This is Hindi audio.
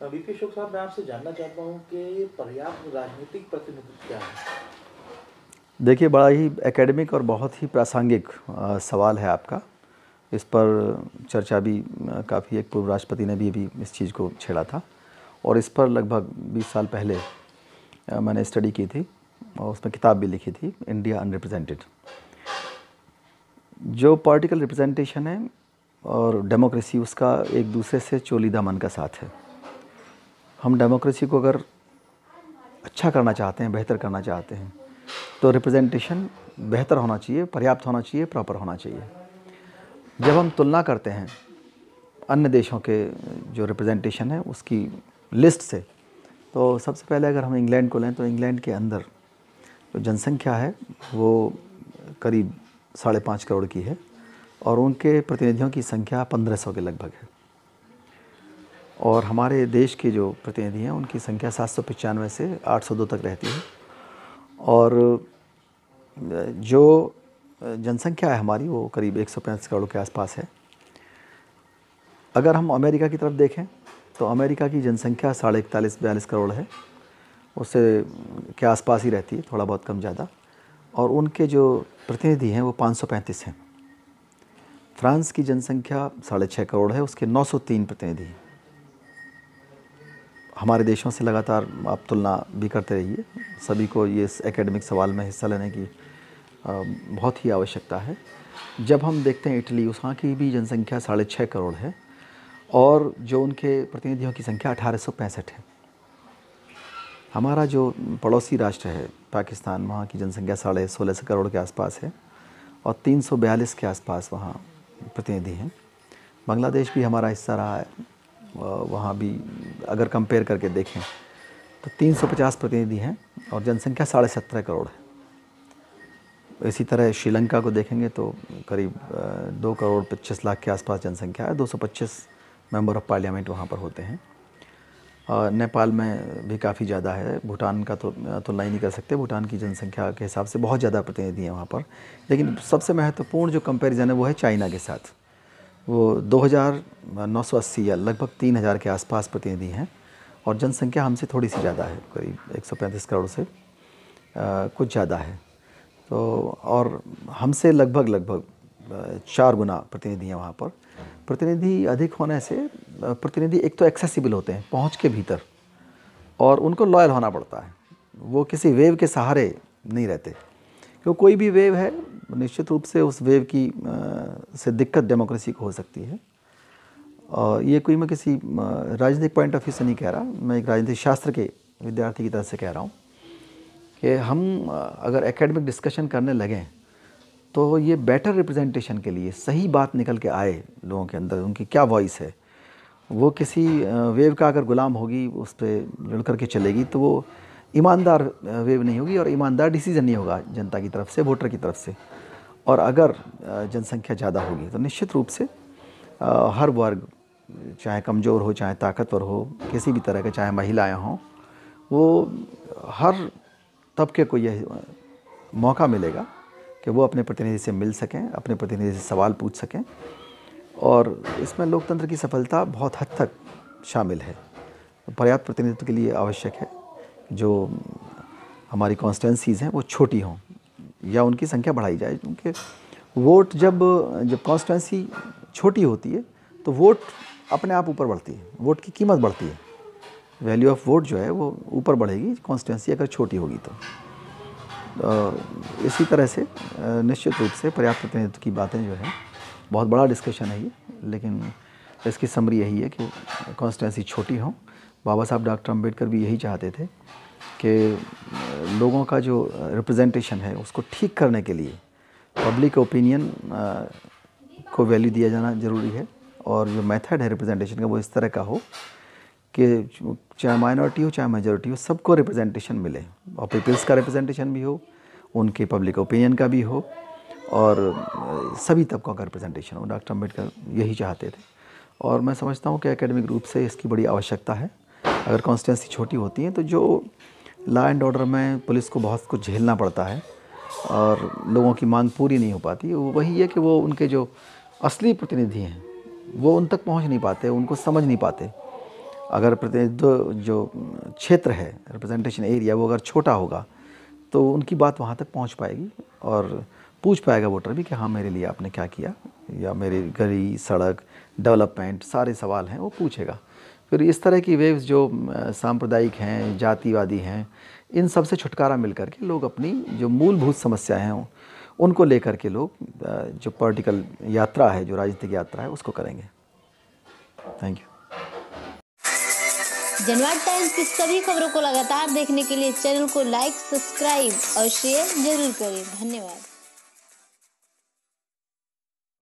डॉक्टर अशोक साहब, मैं आपसे जानना चाहता हूँ कि पर्याप्त राजनीतिक प्रतिनिधित्व क्या है? देखिए, बड़ा ही एकेडमिक और बहुत ही प्रासंगिक सवाल है आपका। इस पर चर्चा भी काफ़ी, एक पूर्व राष्ट्रपति ने भी इस चीज़ को छेड़ा था और इस पर लगभग 20 साल पहले मैंने स्टडी की थी और उसमें किताब भी लिखी थी, इंडिया अनरिप्रेजेंटेड। जो पॉलिटिकल रिप्रेजेंटेशन है और डेमोक्रेसी, उसका एक दूसरे से चोलीदामन का साथ है। हम डेमोक्रेसी को अगर अच्छा करना चाहते हैं, बेहतर करना चाहते हैं, तो रिप्रेजेंटेशन बेहतर होना चाहिए, पर्याप्त होना चाहिए, प्रॉपर होना चाहिए। जब हम तुलना करते हैं अन्य देशों के जो रिप्रेजेंटेशन है उसकी लिस्ट से, तो सबसे पहले अगर हम इंग्लैंड को लें तो इंग्लैंड के अंदर जो जनसंख्या है वो करीब 5.5 करोड़ की है और उनके प्रतिनिधियों की संख्या 1500 के लगभग है। और हमारे देश के जो प्रतिनिधि हैं उनकी संख्या 795 से 802 तक रहती है। और जो जनसंख्या है हमारी वो करीब 150 करोड़ के आसपास है। अगर हम अमेरिका की तरफ देखें तो अमेरिका की जनसंख्या 41.5-42 करोड़ है, उससे के आसपास ही रहती है, थोड़ा बहुत कम ज़्यादा, और उनके जो प्रतिनिधि हैं वो 535 हैं। फ्रांस की जनसंख्या 6.5 करोड़ है, उसके 903 प्रतिनिधि हैं। हमारे देशों से लगातार आप तुलना भी करते रहिए, सभी को ये इस एकेडमिक सवाल में हिस्सा लेने की बहुत ही आवश्यकता है। जब हम देखते हैं इटली, उसहाँ की भी जनसंख्या 6.5 करोड़ है और जो उनके प्रतिनिधियों की संख्या 1865 है। हमारा जो पड़ोसी राष्ट्र है पाकिस्तान, वहाँ की जनसंख्या 16.5 करोड़ के आसपास है और 342 के आसपास वहाँ प्रतिनिधि हैं। बांग्लादेश भी हमारा हिस्सा रहा है, वहाँ भी अगर कंपेयर करके देखें तो 350 प्रतिनिधि हैं और जनसंख्या 17.5 करोड़ है। इसी तरह श्रीलंका को देखेंगे तो करीब 2.25 करोड़ के आसपास जनसंख्या है, 225 मेंबर ऑफ पार्लियामेंट वहाँ पर होते हैं। नेपाल में भी काफ़ी ज़्यादा है, भूटान का तो तुलना ही नहीं कर सकते, भूटान की जनसंख्या के हिसाब से बहुत ज़्यादा प्रतिनिधि हैं वहाँ पर। लेकिन सबसे महत्वपूर्ण जो कंपैरिजन है वो है चाइना के साथ, वो 2980 या लगभग 3000 के आसपास प्रतिनिधि हैं और जनसंख्या हमसे थोड़ी सी ज़्यादा है, करीब 135 करोड़ से कुछ ज़्यादा है। तो और हमसे लगभग 4 गुना प्रतिनिधि हैं वहाँ पर। प्रतिनिधि अधिक होने से प्रतिनिधि एक तो एक्सेसिबल होते हैं, पहुंच के भीतर, और उनको लॉयल होना पड़ता है। वो किसी वेव के सहारे नहीं रहते, क्योंकि कोई भी वेव है निश्चित रूप से उस वेव की से दिक्कत डेमोक्रेसी को हो सकती है। और ये कोई मैं किसी राजनीतिक पॉइंट ऑफ व्यू से नहीं कह रहा, मैं एक राजनीतिक शास्त्र के विद्यार्थी की तरफ से कह रहा हूँ कि हम अगर एकेडमिक डिस्कशन करने लगें तो ये बेटर रिप्रेजेंटेशन के लिए सही बात निकल के आए लोगों के अंदर, उनकी क्या वॉइस है। वो किसी वेव का अगर गुलाम होगी, उस पर लड़ करके चलेगी, तो वो ईमानदार वेव नहीं होगी और ईमानदार डिसीजन नहीं होगा जनता की तरफ से, वोटर की तरफ से। और अगर जनसंख्या ज़्यादा होगी तो निश्चित रूप से हर वर्ग, चाहे कमज़ोर हो चाहे ताकतवर हो, किसी भी तरह के, चाहे महिलाएं हों, वो हर तबके को यह मौका मिलेगा कि वो अपने प्रतिनिधि से मिल सकें, अपने प्रतिनिधि से सवाल पूछ सकें। और इसमें लोकतंत्र की सफलता बहुत हद तक शामिल है। पर्याप्त प्रतिनिधित्व के लिए आवश्यक है जो हमारी कॉन्स्टिट्यूंसीज़ हैं वो छोटी हों या उनकी संख्या बढ़ाई जाए, क्योंकि वोट जब कॉन्स्टिट्यूंसी छोटी होती है तो वोट अपने आप ऊपर बढ़ती है, वोट की कीमत बढ़ती है, वैल्यू ऑफ वोट जो है वो ऊपर बढ़ेगी कॉन्स्टिट्यूंसी अगर छोटी होगी तो। इसी तरह से निश्चित रूप से पर्याप्त प्रतिनिधित्व की बातें जो है, बहुत बड़ा डिस्कशन है ये, लेकिन इसकी समरी यही है कि कॉन्स्टिट्यूंसी छोटी हो। बाबा साहब डॉक्टर अम्बेडकर भी यही चाहते थे कि लोगों का जो रिप्रेजेंटेशन है उसको ठीक करने के लिए पब्लिक ओपिनियन को वैल्यू दिया जाना ज़रूरी है और जो मेथड है रिप्रेजेंटेशन का वो इस तरह का हो कि चाहे माइनॉरिटी हो चाहे मेजॉरिटी हो, सबको रिप्रेजेंटेशन मिले। और पीपल्स का रिप्रेजेंटेशन भी हो, उनके पब्लिक ओपिनियन का भी हो और सभी तबकों का रिप्रेजेंटेशन हो। डॉक्टर अम्बेडकर यही चाहते थे और मैं समझता हूँ कि एकेडमिक रूप से इसकी बड़ी आवश्यकता है। अगर कॉन्स्टिट्यूंसी छोटी होती है तो जो लॉ एंड ऑर्डर में पुलिस को बहुत कुछ झेलना पड़ता है और लोगों की मांग पूरी नहीं हो पाती, वही है कि वो उनके जो असली प्रतिनिधि हैं वो उन तक पहुँच नहीं पाते, उनको समझ नहीं पाते अगर प्रतिनिधित्व जो क्षेत्र है, रिप्रेजेंटेशन एरिया, वो अगर छोटा होगा तो उनकी बात वहाँ तक पहुँच पाएगी और पूछ पाएगा वोटर भी कि हाँ मेरे लिए आपने क्या किया, या मेरे गली, सड़क, डेवलपमेंट, सारे सवाल हैं वो पूछेगा। फिर इस तरह की वेव्स जो सांप्रदायिक हैं, जातिवादी हैं, इन सब से छुटकारा मिल करके लोग अपनी जो मूलभूत समस्याएं हैं उनको लेकर के लोग जो पॉलिटिकल यात्रा है, जो राजनीतिक यात्रा है, उसको करेंगे। Thank you. जनवाद टाइम्स की सभी खबरों को लगातार देखने के लिए चैनल को लाइक, सब्सक्राइब और शेयर जरूर करें। धन्यवाद।